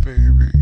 baby.